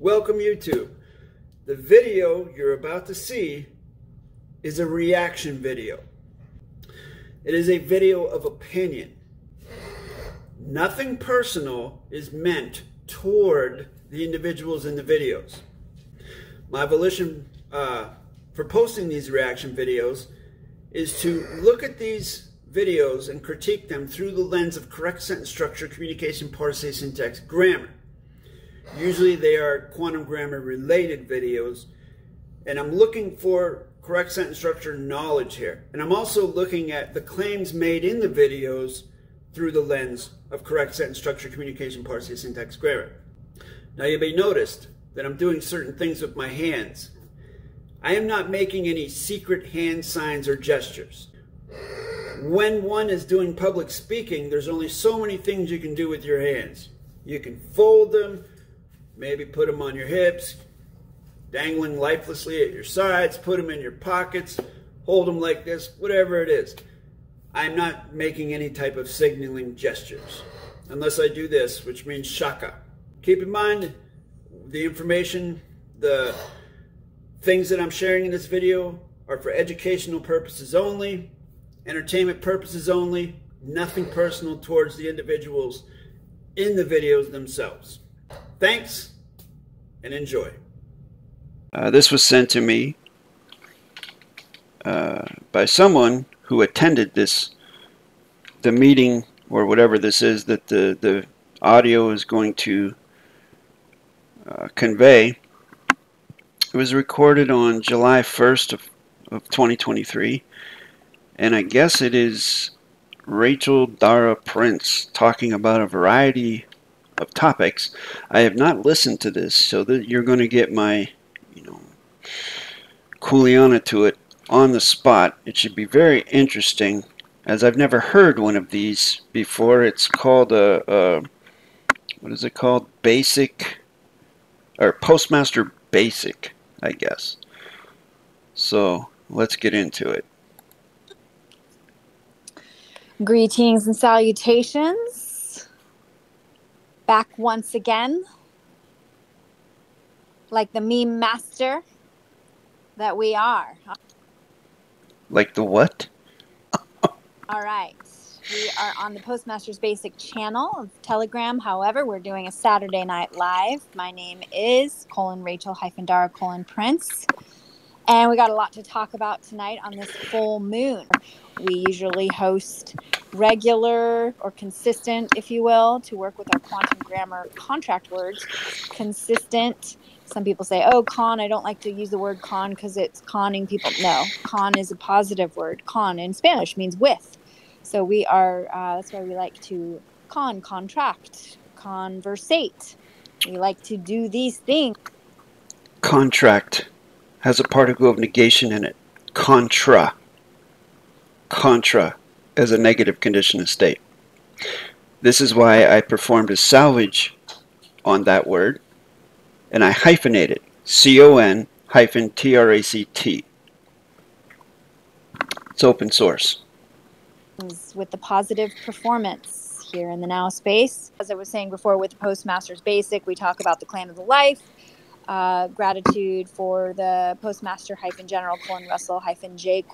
Welcome YouTube. The video you're about to see is a reaction video. It is a video of opinion. Nothing personal is meant toward the individuals in the videos. My volition for posting these reaction videos is to look at these videos and critique them through the lens of correct sentence structure, communication, parsing, syntax, grammar. Usually they are quantum grammar related videos, and I'm looking for correct sentence structure knowledge here. And I'm also looking at the claims made in the videos through the lens of correct sentence structure, communication, parsing, syntax, grammar. Now you may notice that I'm doing certain things with my hands. I am not making any secret hand signs or gestures. When one is doing public speaking, there's only so many things you can do with your hands. You can fold them, maybe put them on your hips, dangling lifelessly at your sides, put them in your pockets, hold them like this, whatever it is. I'm not making any type of signaling gestures, unless I do this, which means shaka. Keep in mind, the information, the things that I'm sharing in this video are for educational purposes only, entertainment purposes only, nothing personal towards the individuals in the videos themselves. Thanks, and enjoy. This was sent to me by someone who attended the meeting, or whatever this is, that the audio is going to convey. It was recorded on July 1st of 2023, and I guess it is Rachel Dara Prince talking about a variety of topics. I have not listened to this, so that you're going to get my, kuleana to it on the spot. It should be very interesting, as I've never heard one of these before. It's called what is it called? Basic, or Postmaster Basic, I guess. So let's get into it. Greetings and salutations. Back once again, like the meme master that we are. Like the what? All right. We are on the Postmasters Basic channel of Telegram. However, we're doing a Saturday Night Live. My name is Rachel-Dara Prince. And we got a lot to talk about tonight on this full moon. We usually host regular, or consistent, if you will, to work with our quantum grammar contract words. Consistent. Some people say, oh, con, I don't like to use the word con because it's conning people. No, con is a positive word. Con in Spanish means with. So we are, that's why we like to con, contract, conversate. We like to do these things. Contract has a particle of negation in it. Contra. Contra as a negative condition of state. This is why I performed a salvage on that word, and I hyphenated con-tract. It's open source. With the positive performance here in the now space. As I was saying before, with the Postmasters Basic, we talk about the claim of the life. Gratitude for the Postmaster General Russell J.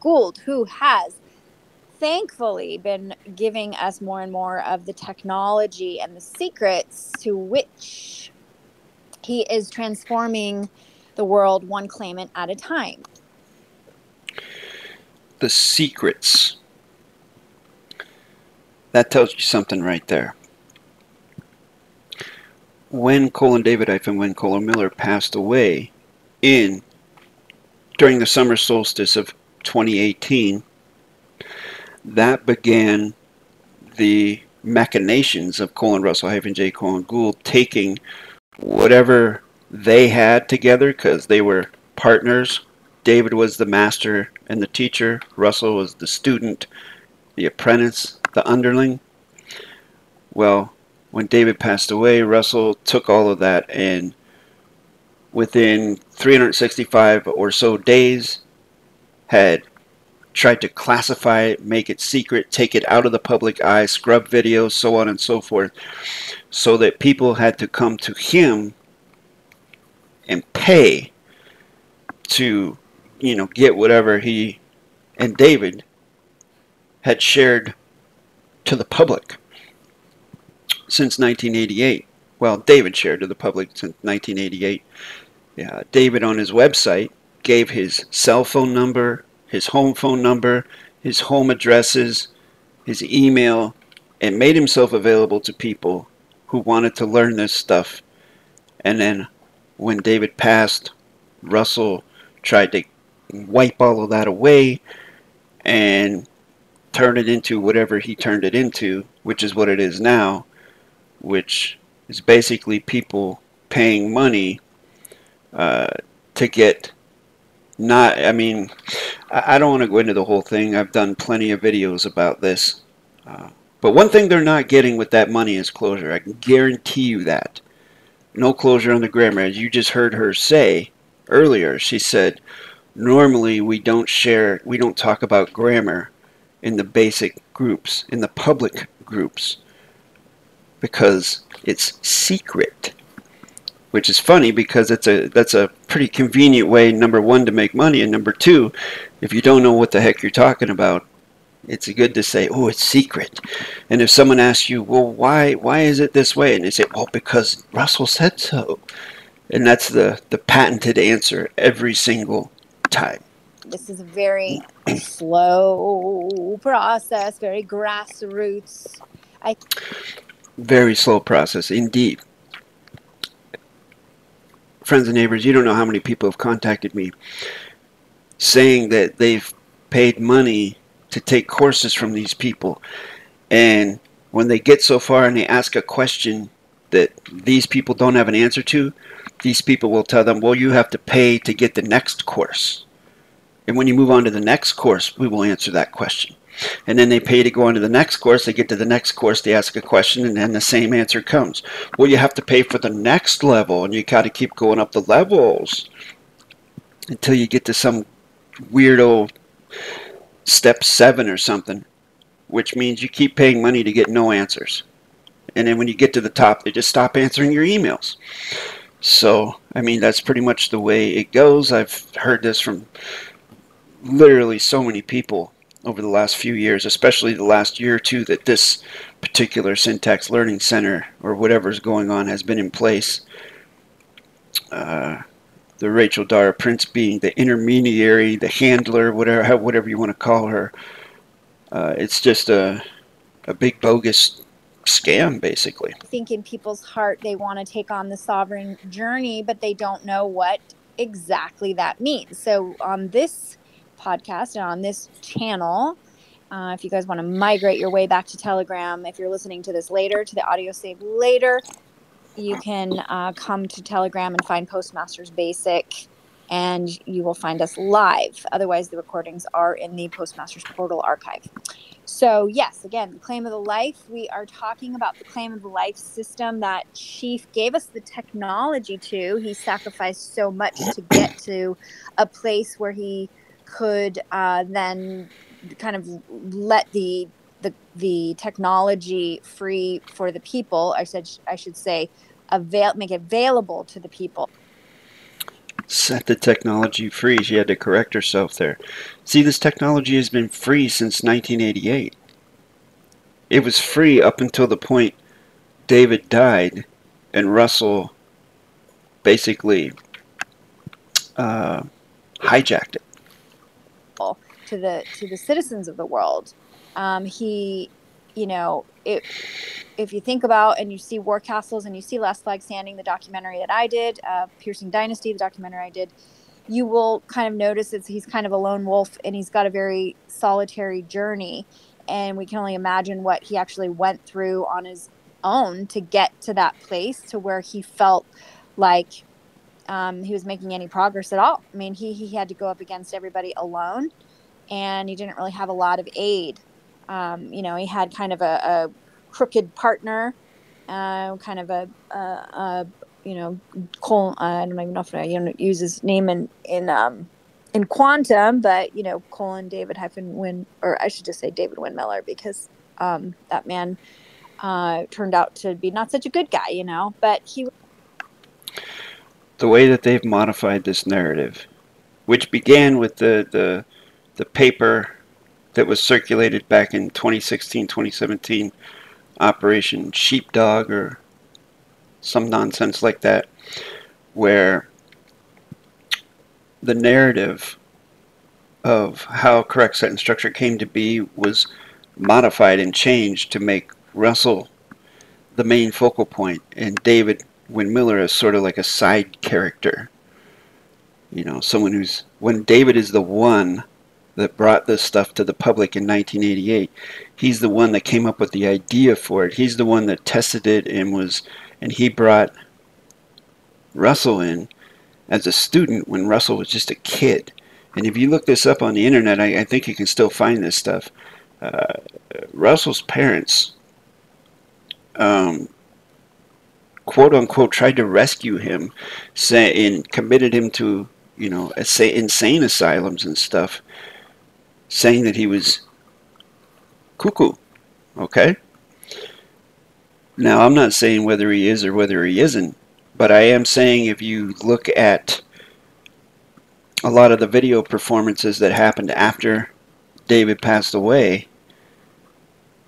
Gould, who has thankfully been giving us more and more of the technology and the secrets to which he is transforming the world one claimant at a time. The secrets. That tells you something right there. When David Miller passed away during the summer solstice of 2018, that began the machinations of Russell J. Gould taking whatever they had together, because they were partners. David was the master and the teacher. Russell was the student, the apprentice, the underling. Well, when David passed away, Russell took all of that, and within 365 or so days had tried to classify it, make it secret, take it out of the public eye, scrub videos, so on and so forth, so that people had to come to him and pay to, you know, get whatever he and David had shared to the public since 1988. Well, David shared to the public since 1988. Yeah, David on his website gave his cell phone number, his home phone number, his home addresses, his email, and made himself available to people who wanted to learn this stuff. And then when David passed, Russell tried to wipe all of that away and turn it into whatever he turned it into, which is what it is now, which is basically people paying money to get not, I mean, I don't want to go into the whole thing. I've done plenty of videos about this. But one thing they're not getting with that money is closure. I can guarantee you that. No closure on the grammar. As you just heard her say earlier, she said, normally we don't talk about grammar in the basic groups, in the public groups, because it's secret. Which is funny because that's a pretty convenient way, number one, to make money, and number two, if you don't know what the heck you're talking about, it's good to say, oh, it's secret. And if someone asks you, well, why is it this way? And they say, well, because Russell said so. And that's the patented answer every single time. This is a very slow process, very grassroots. Very slow process indeed. Friends and neighbors, you don't know how many people have contacted me saying that they've paid money to take courses from these people, and when they get so far and they ask a question that these people don't have an answer to, these people will tell them, well, you have to pay to get the next course, and when you move on to the next course, we will answer that question. And then they pay to go on to the next course. They get to the next course, they ask a question, and then the same answer comes. Well, you have to pay for the next level, and you got to keep going up the levels until you get to some weirdo step 7 or something, which means you keep paying money to get no answers. And then when you get to the top, they just stop answering your emails. So, I mean, that's pretty much the way it goes. I've heard this from literally so many people over the last few years, especially the last year or two that this particular Syntax Learning Center or whatever's going on has been in place. The Rachel Dara Prince being the intermediary, the handler, whatever you want to call her. It's just a big bogus scam, basically. I think in people's heart they want to take on the sovereign journey, but they don't know what exactly that means. So on this podcast and on this channel, if you guys want to migrate your way back to Telegram, if you're listening to this later, to the audio save later, you can come to Telegram and find Postmasters Basic, and you will find us live. Otherwise, the recordings are in the Postmasters Portal archive. So yes, again, the claim of the life, we are talking about the claim of the life system that Chief gave us the technology to. He sacrificed so much to get to a place where he could then kind of let the technology free for the people. I should say make it available to the people. Set the technology free. She had to correct herself there. See, this technology has been free since 1988. It was free up until the point David died and Russell basically hijacked it. To the citizens of the world. He, you know, if you think about and you see War Castles and you see Last Flag Standing, the documentary that I did, Piercing Dynasty, the documentary I did, you will kind of notice that he's kind of a lone wolf and he's got a very solitary journey, and we can only imagine what he actually went through on his own to get to that place to where he felt like he was making any progress at all. I mean, he had to go up against everybody alone, and he didn't really have a lot of aid. You know, he had kind of a crooked partner, kind of a you know, Cole, I don't even know if I use his name in Quantum, but, you know, Colin David Win, or I should just say David Winmiller, because that man turned out to be not such a good guy, you know, but he the way that they've modified this narrative, which began with the paper that was circulated back in 2016, 2017, Operation Sheepdog or some nonsense like that, where the narrative of how correct sentence structure came to be was modified and changed to make Russell the main focal point and David Wynne-Miller is sort of like a side character. You know, someone who's, when David is the one that brought this stuff to the public in 1988, he's the one that came up with the idea for it. He's the one that tested it and he brought Russell in as a student when Russell was just a kid. And if you look this up on the internet, I think you can still find this stuff. Russell's parents, quote unquote, tried to rescue him, and committed him to, you know, insane asylums and stuff, saying that he was cuckoo. Okay? Now, I'm not saying whether he is or whether he isn't, but I am saying if you look at a lot of the video performances that happened after David passed away,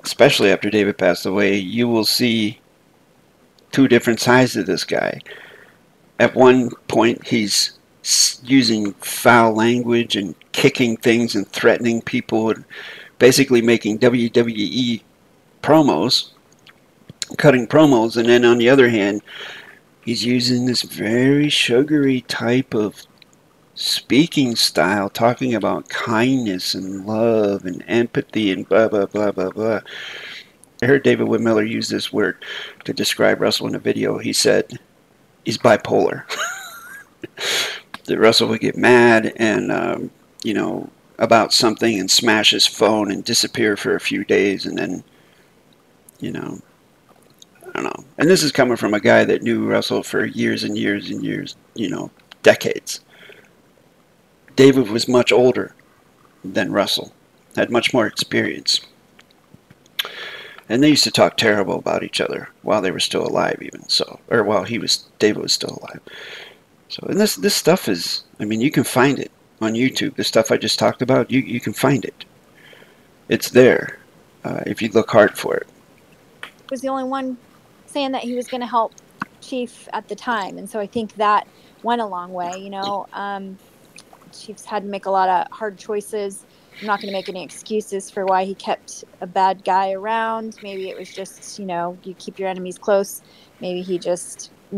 especially after David passed away, you will see two different sides of this guy. At one point, he's using foul language and kicking things and threatening people and basically making WWE promos, cutting promos, and then on the other hand, he's using this very sugary type of speaking style, talking about kindness and love and empathy and blah, blah, blah, blah, blah. I heard David Wynne-Miller use this word to describe Russell in a video. He said he's bipolar. That Russell would get mad and, you know, about something and smash his phone and disappear for a few days and then, you know, I don't know. And this is coming from a guy that knew Russell for years and years and years, you know, decades. David was much older than Russell, had much more experience. And they used to talk terrible about each other while they were still alive even, so, or while he was, David was still alive. So, and this stuff is, I mean, you can find it on YouTube. The stuff I just talked about, you can find it. It's there, if you look hard for it. He was the only one saying that he was going to help Chief at the time, and so I think that went a long way, you know. Chief's had to make a lot of hard choices. I'm not going to make any excuses for why he kept a bad guy around. Maybe it was just, you know, you keep your enemies close. Maybe he just, you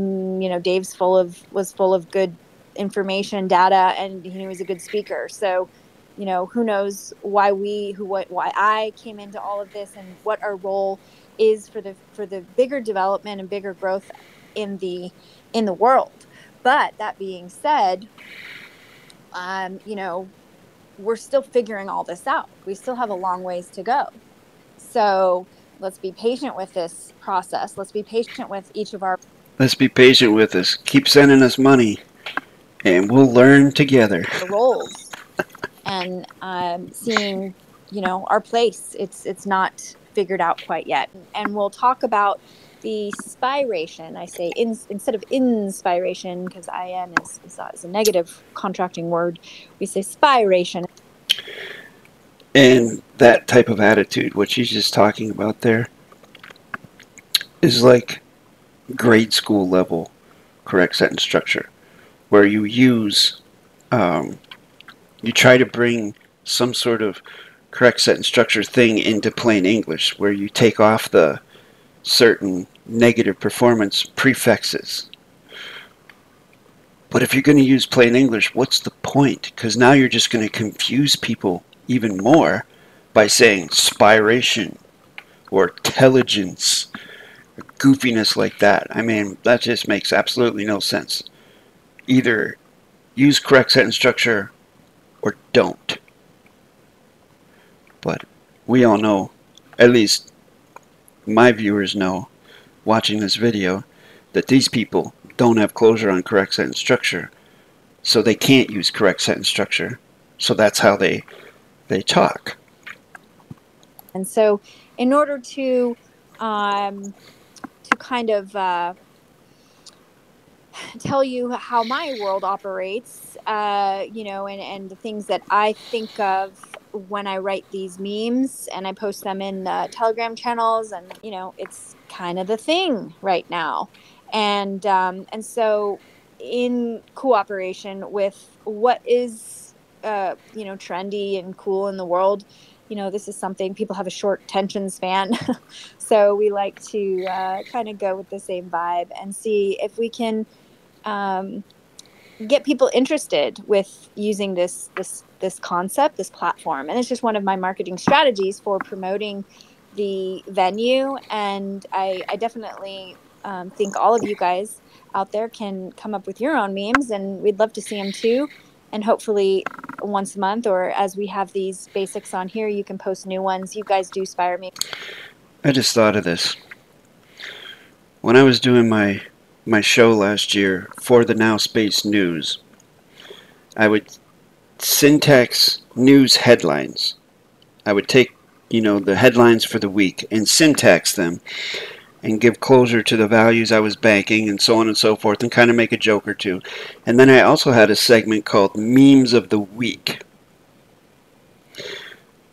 know, Dave's was full of good information, data, and he was a good speaker. So, you know, who knows why why I came into all of this and what our role is for the bigger development and bigger growth in the world. But that being said, you know, we're still figuring all this out. We still have a long ways to go. So let's be patient with this process. Let's be patient with each of our... Let's be patient with us. Keep sending us money, and we'll learn together. The roles and seeing, you know, our place. It's not figured out quite yet. And we'll talk about the spiration. I say instead of inspiration, because IN is a negative contracting word, we say spiration. And that type of attitude, what she's just talking about there, is like grade school level correct sentence structure, where you use, you try to bring some sort of correct sentence structure thing into plain English, where you take off the certain negative performance prefixes. But if you're going to use plain English, what's the point? Because now you're just going to confuse people even more by saying spiration or intelligence, or goofiness like that. I mean, that just makes absolutely no sense. Either use correct sentence structure or don't. But we all know, at least my viewers know, watching this video, that these people don't have closure on correct sentence structure, so they can't use correct sentence structure, so that's how they talk. And so in order to kind of tell you how my world operates, you know, and the things that I think of when I write these memes and I post them in the Telegram channels. And, you know, it's kind of the thing right now. And so in cooperation with what is, you know, trendy and cool in the world, you know, this is something people have a short attention span. So we like to kind of go with the same vibe and see if we can get people interested with using this concept, this platform. And it's just one of my marketing strategies for promoting the venue. And I definitely think all of you guys out there can come up with your own memes, and we'd love to see them too. And hopefully once a month, or as we have these basics on here, you can post new ones. You guys do inspire me. I just thought of this. When I was doing my show last year for the Now Space News, I would syntax news headlines. I would take, you know, the headlines for the week and syntax them and give closure to the values I was banking and so on and so forth, and kind of make a joke or two. And then I also had a segment called Memes of the Week.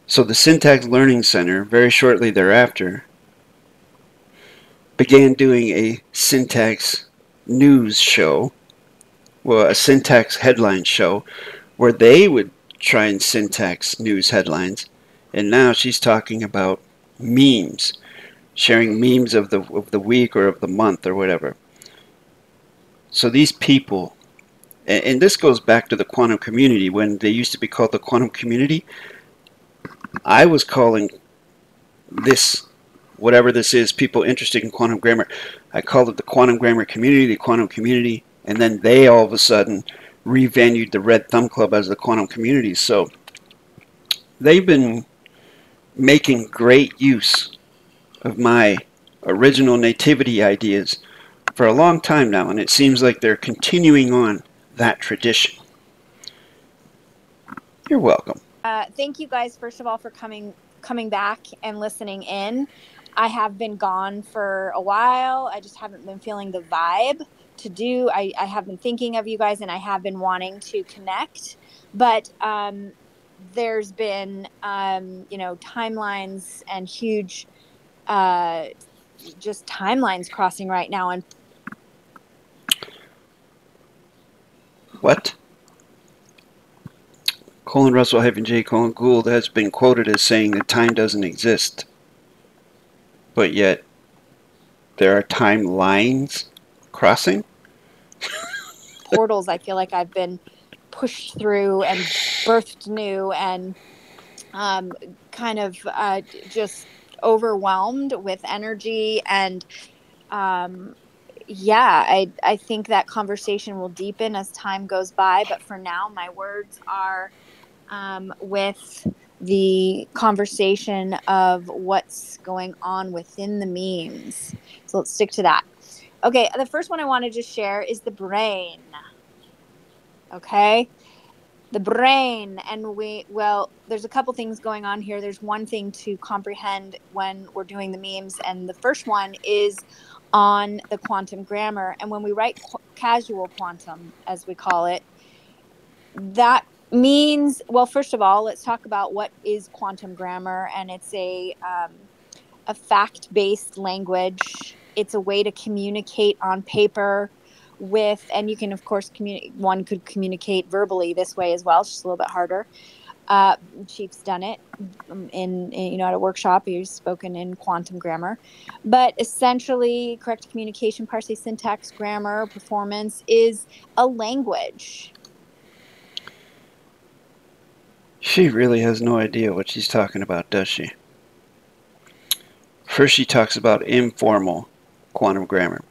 So the Syntax Learning Center, very shortly thereafter, began doing a syntax news show, well, a syntax headline show, where they would try and syntax news headlines. And now she's talking about memes, sharing memes of the week or of the month or whatever. So these people, and this goes back to the quantum community. When they used to be called the quantum community, I was calling this, whatever this is, people interested in quantum grammar, I called it the quantum grammar community, the quantum community. And then they all of a sudden revalued the Red Thumb Club as the quantum community. So they've been making great use of my original nativity ideas for a long time now, and it seems like they're continuing on that tradition. You're welcome. Thank you guys, first of all, for coming back and listening in. I have been gone for a while. I just haven't been feeling the vibe to do. I have been thinking of you guys, and I have been wanting to connect, but there's been you know, timelines and huge just timelines crossing right now. And what Colin Russell -J Colin Gould has been quoted as saying that time doesn't exist, but yet there are timelines crossing. Portals I feel like I've been pushed through and birthed new, and kind of just overwhelmed with energy. And yeah, I think that conversation will deepen as time goes by, but for now my words are with the conversation of what's going on within the memes. So let's stick to that. Okay, the first one I want to just share is the brain. Okay, the brain. And well, there's a couple things going on here. There's one thing to comprehend when we're doing the memes, and the first one is on the quantum grammar. And when we write casual quantum, as we call it, that means, well, first of all, let's talk about what is quantum grammar. And it's a fact-based language. It's a way to communicate on paper with, and you can, of course, one could communicate verbally this way as well. It's just a little bit harder. Chief's done it in you know, at a workshop. He's spoken in quantum grammar. But essentially, correct communication, parse, syntax, grammar, performance is a language. She really has no idea what she's talking about, does she? First, she talks about informal quantum grammar,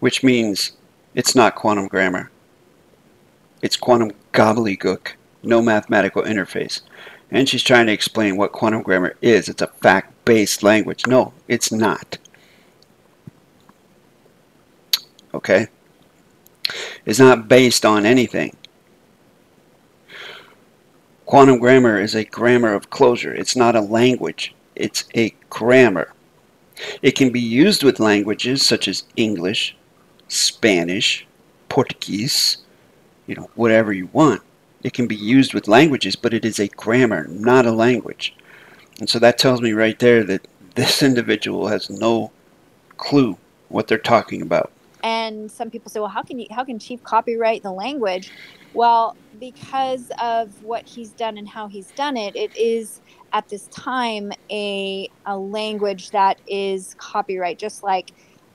which means it's not quantum grammar. It's quantum gobbledygook, no mathematical interface. And she's trying to explain what quantum grammar is. It's a fact-based language. No, it's not. Okay? It's not based on anything. Quantum grammar is a grammar of closure. It's not a language. It's a grammar. It can be used with languages such as English, Spanish, Portuguese, you know, whatever you want. It can be used with languages, but it is a grammar, not a language. And so that tells me right there that this individual has no clue what they're talking about. And some people say, well, how can Chief copyright the language? Well, because of what he's done and how he's done it, it is at this time a language that is copyright, just like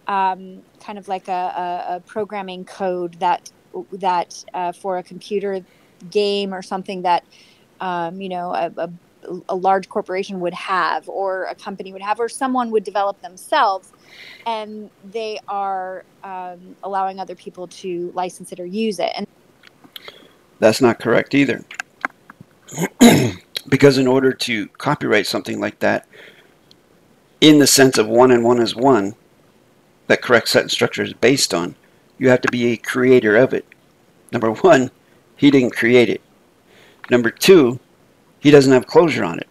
kind of like a programming code that for a computer game or something that you know a large corporation would have, or a company would have, or someone would develop themselves, and they are allowing other people to license it or use it. And that's not correct either. Because in order to copyright something like that, in the sense of 1 and 1 is 1, that correct sentence structure is based on, you have to be a creator of it. Number one, he didn't create it. Number two, he doesn't have closure on it.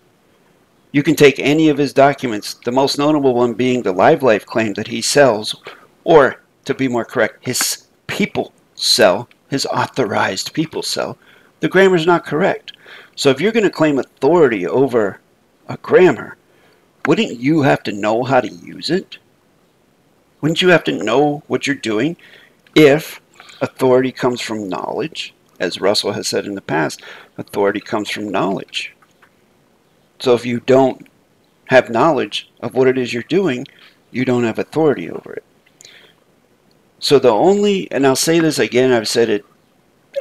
You can take any of his documents, the most notable one being the live-life claim that he sells, or, to be more correct, his people sell, his authorized people sell. The grammar's not correct. So if you're going to claim authority over a grammar, wouldn't you have to know how to use it? Wouldn't you have to know what you're doing? If authority comes from knowledge, as Russell has said in the past, authority comes from knowledge. So if you don't have knowledge of what it is you're doing, you don't have authority over it. So the only, and I'll say this again, I've said it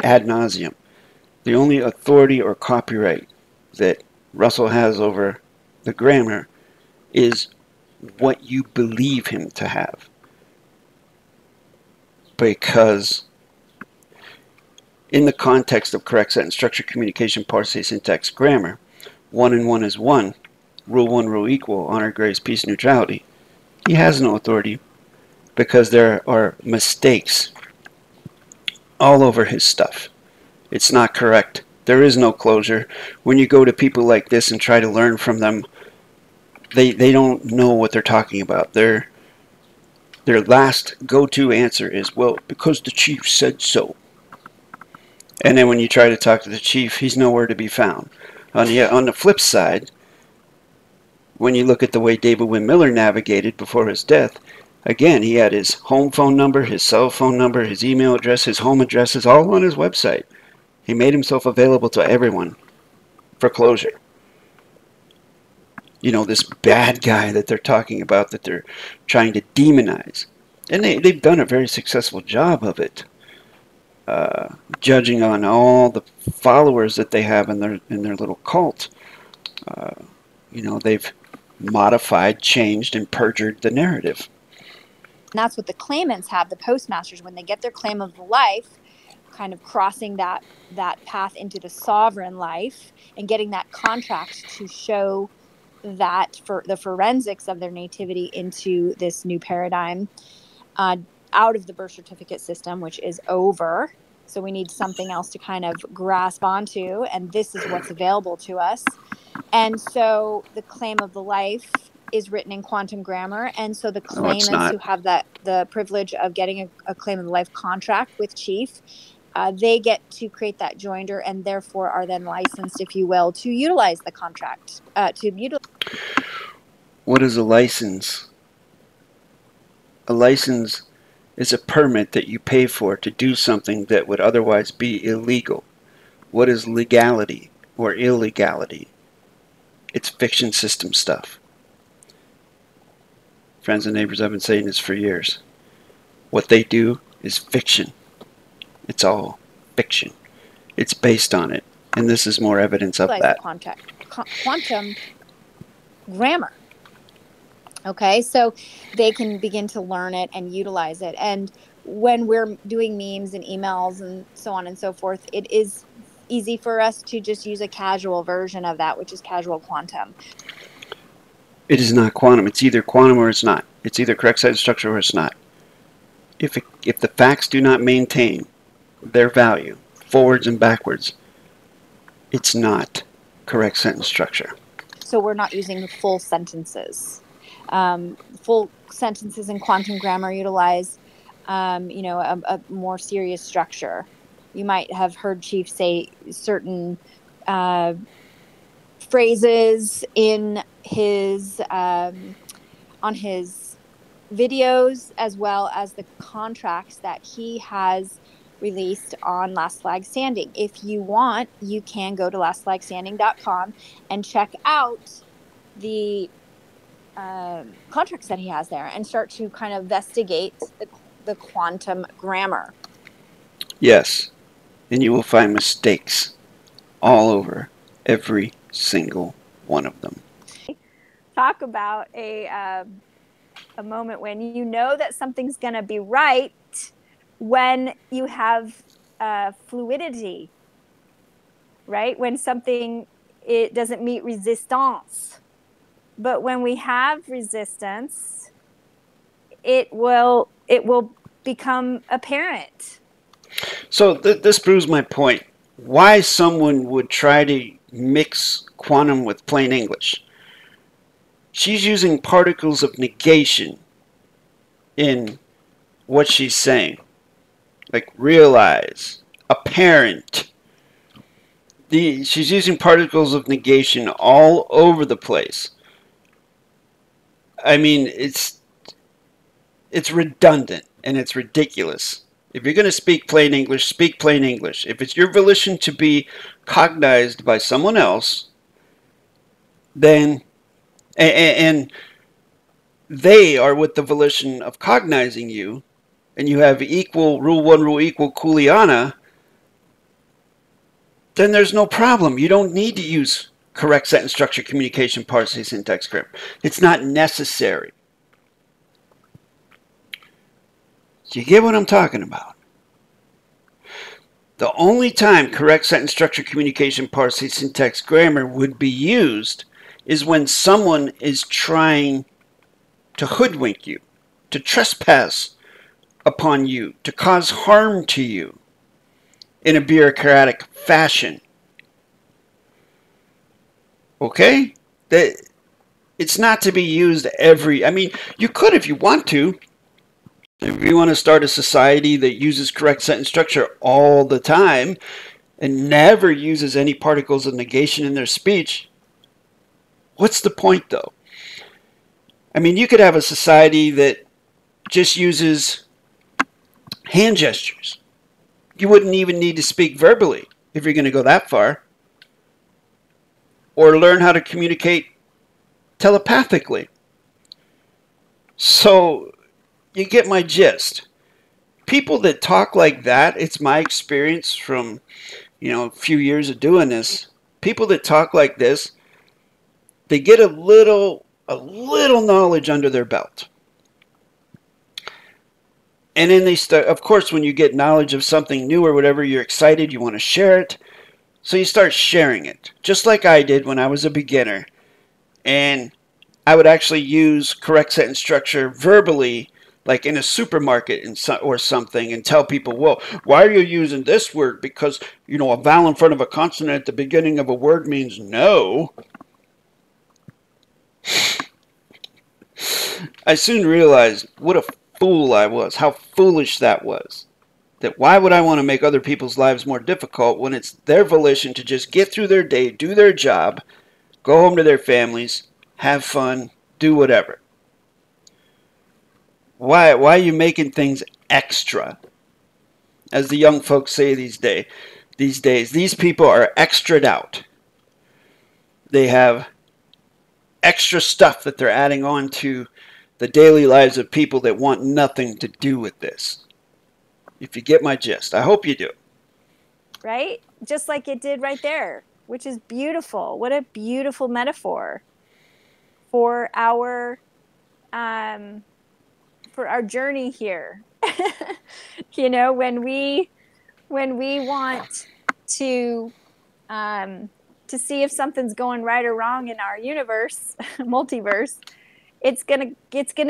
ad nauseum, the only authority or copyright that Russell has over the grammar is what you believe him to have. Because in the context of correct sentence structure, communication, parse, syntax, grammar, 1 and 1 is 1, rule 1, rule equal, honor, grace, peace, neutrality, he has no authority because there are mistakes all over his stuff. It's not correct. There is no closure. When you go to people like this and try to learn from them, they don't know what they're talking about. Their last go-to answer is, well, because the chief said so. And then when you try to talk to the chief, he's nowhere to be found. On the flip side, when you look at the way David Wynn Miller navigated before his death, again, he had his home phone number, his cell phone number, his email address, his home addresses, all on his website. He made himself available to everyone for closure. You know, this bad guy that they're talking about, that they're trying to demonize. And they've done a very successful job of it. Judging on all the followers that they have in their little cult, you know, they've modified, changed, and perjured the narrative. And that's what the claimants have, the postmasters, when they get their claim of the life, kind of crossing that path into the sovereign life and getting that contract to show that for the forensics of their nativity into this new paradigm. Out of the birth certificate system, which is over. So we need something else to kind of grasp onto, and this is what's available to us. And so the claim of the life is written in quantum grammar, and so the claimants who have the privilege of getting a claim of the life contract with Chief, they get to create that joinder, and therefore are then licensed, if you will, to utilize the contract. What is a license? A license is a permit that you pay for to do something that would otherwise be illegal. What is legality or illegality? It's fiction system stuff. Friends and neighbors, I've been saying this for years. What they do is fiction. It's all fiction. It's based on it. And this is more evidence of that. Quantum grammar. Okay, so they can begin to learn it and utilize it. And when we're doing memes and emails and so on and so forth, it is easy for us to just use a casual version of that, which is casual quantum. It is not quantum. It's either quantum or it's not. It's either correct sentence structure or it's not. If the facts do not maintain their value, forwards and backwards, it's not correct sentence structure. So we're not using full sentences. Full sentences in quantum grammar utilize you know, a more serious structure. You might have heard Chief say certain phrases in his on his videos, as well as the contracts that he has released on Last Flag Standing. If you want, you can go to lastflagstanding.com and check out the contracts that he has there and start to kind of investigate the quantum grammar. Yes, and you will find mistakes all over, every single one of them. Talk about a moment when you know that something's going to be right when you have fluidity, right? When something, it doesn't meet resistance. But when we have resistance, it will become apparent. So this proves my point. Why someone would try to mix quantum with plain English. She's using particles of negation in what she's saying. Like realize, apparent. She's using particles of negation all over the place. I mean, it's redundant and it's ridiculous. If you're going to speak plain English, speak plain English. If it's your volition to be cognized by someone else, then, and they are with the volition of cognizing you, and you have equal, rule one, rule equal, kuleana, then there's no problem. You don't need to use correct sentence structure, communication, parsing, syntax, grammar. It's not necessary. Do you get what I'm talking about? The only time correct sentence structure, communication, parsing, syntax, grammar would be used is when someone is trying to hoodwink you, to trespass upon you, to cause harm to you in a bureaucratic fashion. Okay? It's not to be used every... I mean, you could if you want to. If you want to start a society that uses correct sentence structure all the time and never uses any particles of negation in their speech, what's the point, though? I mean, you could have a society that just uses hand gestures. You wouldn't even need to speak verbally if you're going to go that far. Or learn how to communicate telepathically. So... you get my gist. People that talk like that, it's my experience from, you know, a few years of doing this. People that talk like this, they get a little knowledge under their belt. And then they start, of course, when you get knowledge of something new or whatever, you're excited, you want to share it. So you start sharing it, just like I did when I was a beginner. And I would actually use correct sentence structure verbally, like in a supermarket or something, and tell people, well, why are you using this word? Because, you know, a vowel in front of a consonant at the beginning of a word means no. I soon realized what a fool I was, how foolish that was. That why would I want to make other people's lives more difficult when it's their volition to just get through their day, do their job, go home to their families, have fun, do whatever. Why are you making things extra? As the young folks say these days, these people are extra'd out. They have extra stuff that they're adding on to the daily lives of people that want nothing to do with this. If you get my gist, I hope you do. Right? Just like it did right there, which is beautiful. What a beautiful metaphor for our journey here. You know, when we want to see if something's going right or wrong in our universe, multiverse, it's gonna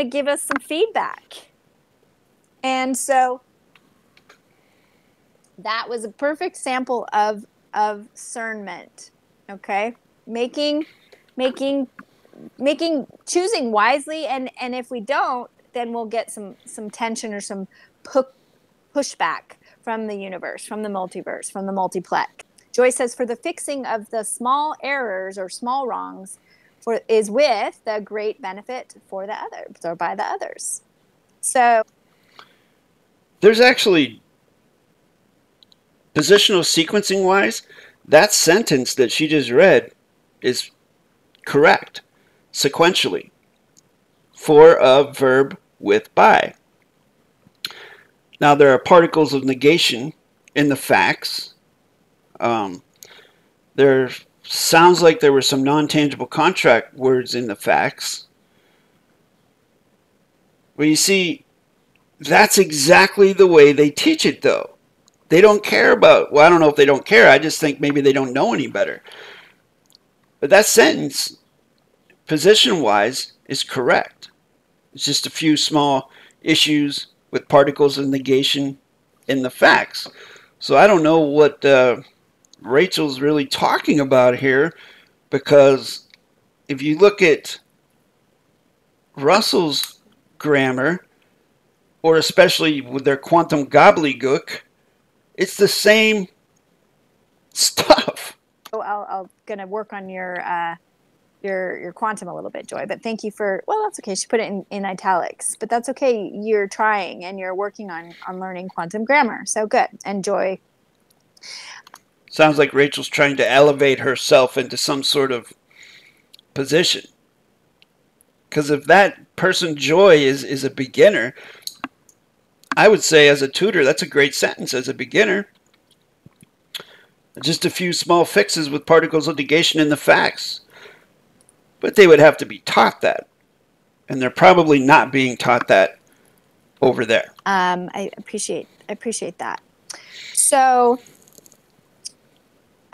give us some feedback. And so that was a perfect sample of discernment. Okay? Choosing wisely, and if we don't, then we'll get some tension or some pushback from the universe, from the multiverse, from the multiplex. Joy says, for the fixing of the small errors or small wrongs is with the great benefit for the others or by the others. So there's actually, positional sequencing-wise, that sentence that she just read is correct sequentially for a verb with by. Now, there are particles of negation in the facts. There sounds like there were some non-tangible contract words in the facts. Well, you see, that's exactly the way they teach it, though. They don't care about, well, I don't know if they don't care. I just think maybe they don't know any better. But that sentence, position-wise, is correct. It's just a few small issues with particles of negation in the facts. So I don't know what Rachel's really talking about here, because if you look at Russell's grammar, or especially with their quantum gobbledygook, it's the same stuff. Oh, I'm gonna work on your quantum a little bit, Joy. But thank you for, well, that's okay. She put it in italics, but that's okay. You're trying and you're working on learning quantum grammar. So good. And Joy, sounds like Rachel's trying to elevate herself into some sort of position. Because if that person Joy is a beginner, I would say as a tutor, that's a great sentence as a beginner. Just a few small fixes with particles of negation in the facts. But they would have to be taught that. And they're probably not being taught that over there. I appreciate that. So,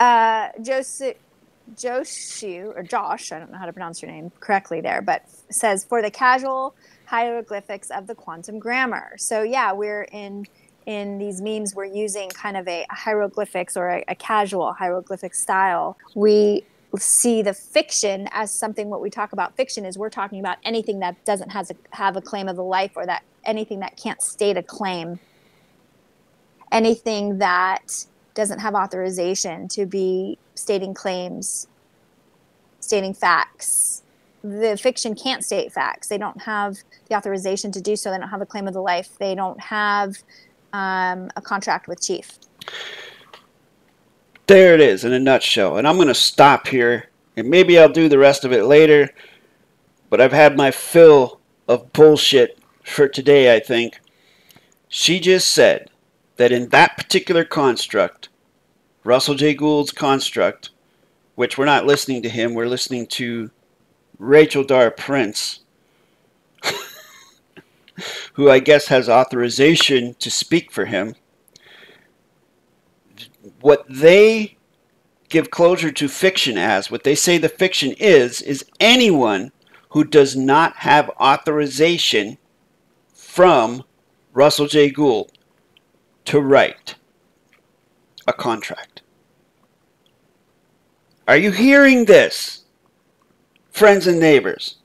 Josh, I don't know how to pronounce your name correctly there, but says, for the casual hieroglyphics of the quantum grammar. So yeah, we're in these memes, we're using kind of a hieroglyphics or a casual hieroglyphic style. We see the fiction as something, what we talk about fiction is we're talking about anything that doesn't have a claim of the life, or that anything that can't state a claim, anything that doesn't have authorization to be stating claims, stating facts. The fiction can't state facts. They don't have the authorization to do so. They don't have a claim of the life. They don't have a contract with Chief. There it is in a nutshell. And I'm going to stop here. And maybe I'll do the rest of it later. But I've had my fill of bullshit for today, I think. She just said that in that particular construct, Russell J. Gould's construct, which we're not listening to him, we're listening to Rachel Dar Prince, who I guess has authorization to speak for him. What they give closure to fiction as, what they say the fiction is anyone who does not have authorization from Russell J. Gould to write a contract. Are you hearing this? Friends and neighbors,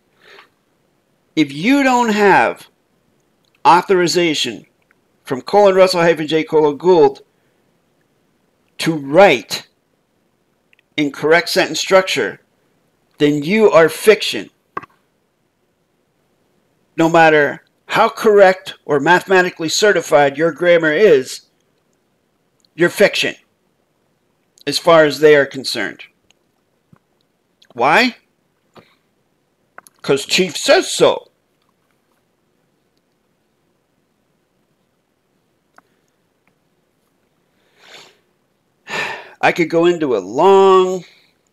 if you don't have authorization from Russell J. Gould to write in correct sentence structure, then you are fiction. No matter how correct or mathematically certified your grammar is, you're fiction as far as they are concerned. Why? Because Chief says so. I could go into a long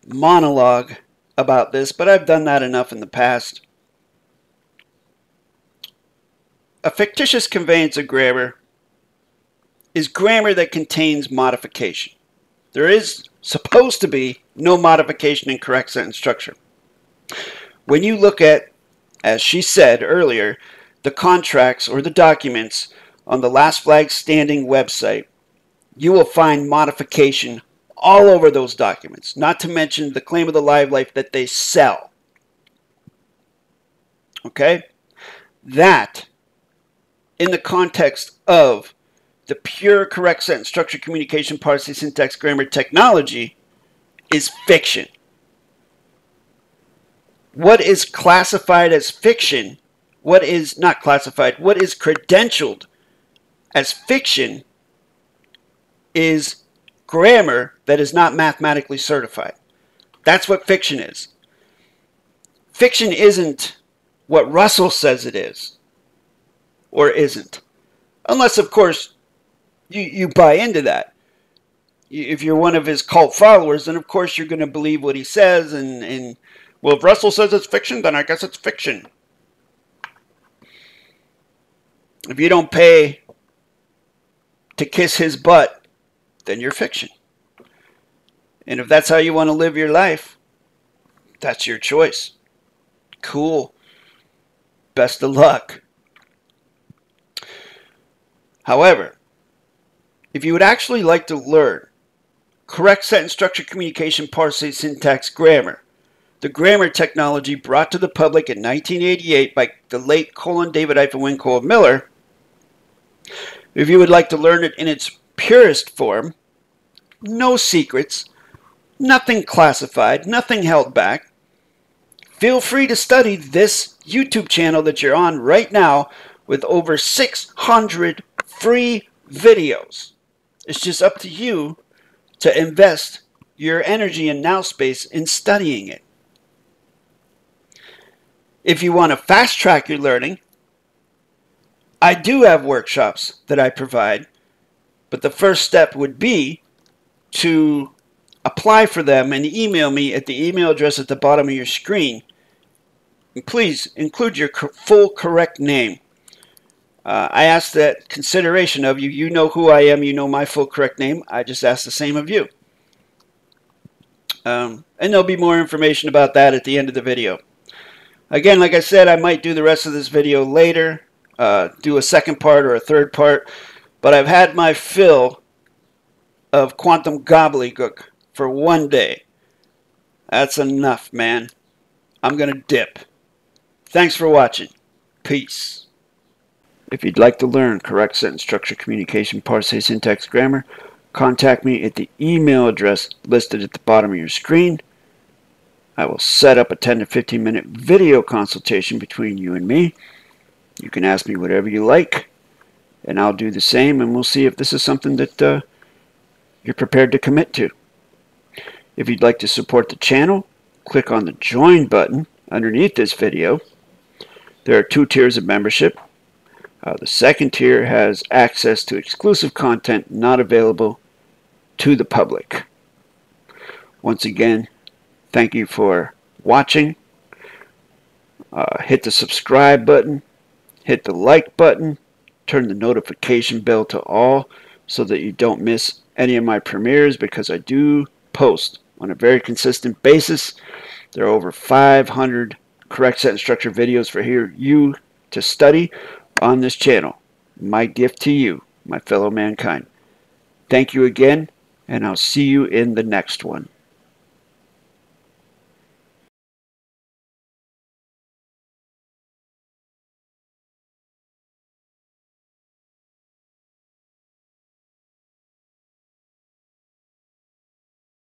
monologue about this, but I've done that enough in the past. A fictitious conveyance of grammar is grammar that contains modification. There is supposed to be no modification in correct sentence structure. When you look at, as she said earlier, the contracts or the documents on the Last Flag Standing website, you will find modification all over those documents, not to mention the claim of the live life that they sell. Okay? That in the context of the pure correct sentence structure, communication, parsing, syntax, grammar, technology is fiction. What is classified as fiction, what is not classified, what is credentialed as fiction is grammar that is not mathematically certified. That's what fiction is. Fiction isn't what Russell says it is or isn't. Unless, of course, you buy into that. If you're one of his cult followers, then of course you're going to believe what he says. And well, if Russell says it's fiction, then I guess it's fiction. If you don't pay to kiss his butt, then you're fiction. And if that's how you want to live your life, that's your choice. Cool. Best of luck. However, if you would actually like to learn correct sentence structure, communication, parsing, syntax, grammar, the grammar technology brought to the public in 1988 by the late David Wincole of Miller, if you would like to learn it in its purest form, no secrets, nothing classified, nothing held back, feel free to study this YouTube channel that you're on right now with over 600 free videos. It's just up to you to invest your energy and now space in studying it. If you want to fast track your learning, I do have workshops that I provide. But the first step would be to apply for them and email me at the email address at the bottom of your screen. And please include your full correct name. I ask that consideration of you. You know who I am. You know my full correct name. I just ask the same of you. And there'll be more information about that at the end of the video. Again, like I said, I might do the rest of this video later. Do a second part or a third part. But I've had my fill of quantum gobbledygook for one day. That's enough, man. I'm going to dip. Thanks for watching. Peace. If you'd like to learn correct sentence structure, communication, parsing, syntax, grammar, contact me at the email address listed at the bottom of your screen. I will set up a 10 to 15 minute video consultation between you and me. You can ask me whatever you like. And I'll do the same, and we'll see if this is something that you're prepared to commit to. If you'd like to support the channel, click on the Join button underneath this video. There are two tiers of membership. The second tier has access to exclusive content not available to the public. Once again, thank you for watching. Hit the subscribe button. Hit the like button. Turn the notification bell to all so that you don't miss any of my premieres, because I do post on a very consistent basis. There are over 500 correct sentence structure videos for you to study on this channel. My gift to you, my fellow mankind. Thank you again, and I'll see you in the next one.